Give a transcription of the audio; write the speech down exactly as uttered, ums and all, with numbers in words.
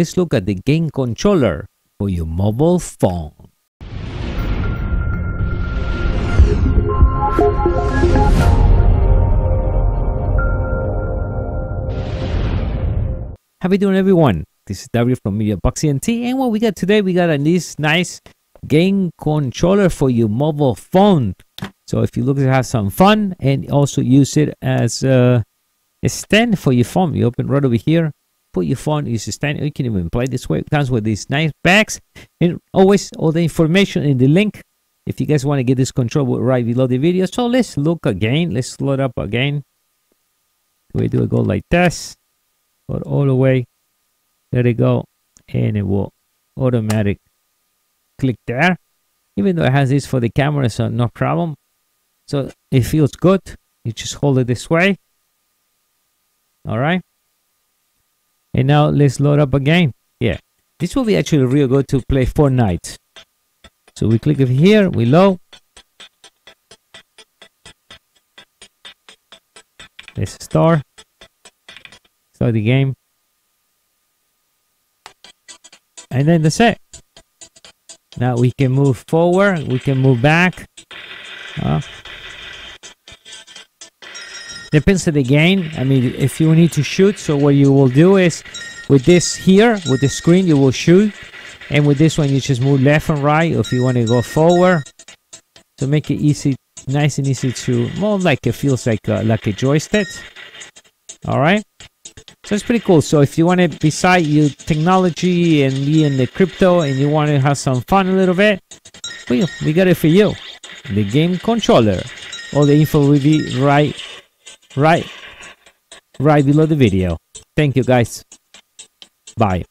let's look at the game controller for your mobile phone. How you doing, everyone? This is W from MediaBoxyNT, and what we got today, we got a nice, nice game controller for your mobile phone. So if you're looking to have some fun and also use it as a, a stand for your phone, you open right over here, put your phone, use a stand. You can even play this way. It comes with these nice bags, and always all the information in the link. If you guys want to get this control right below the video. So let's look again. Let's load up again. We do it go like this, or all the way. There you go, and it will automatic click there. Even though it has this for the camera, so no problem. So it feels good. You just hold it this way. All right. And now let's load up again. Yeah, this will be actually real good to play Fortnite. So we click over here, we load. Let's start. Start the game. And then that's it. Now we can move forward, we can move back. Uh, depends on the game. I mean, if you need to shoot, so what you will do is with this here, with the screen, you will shoot. And with this one, you just move left and right, or if you want to go forward. So make it easy, nice and easy to, more like it feels like a, like a joystick. All right. So it's pretty cool. So if you want to, beside your technology and be in the crypto, and you want to have some fun a little bit, we, we got it for you. The game controller. All the info will be right, right, right below the video. Thank you, guys. Bye.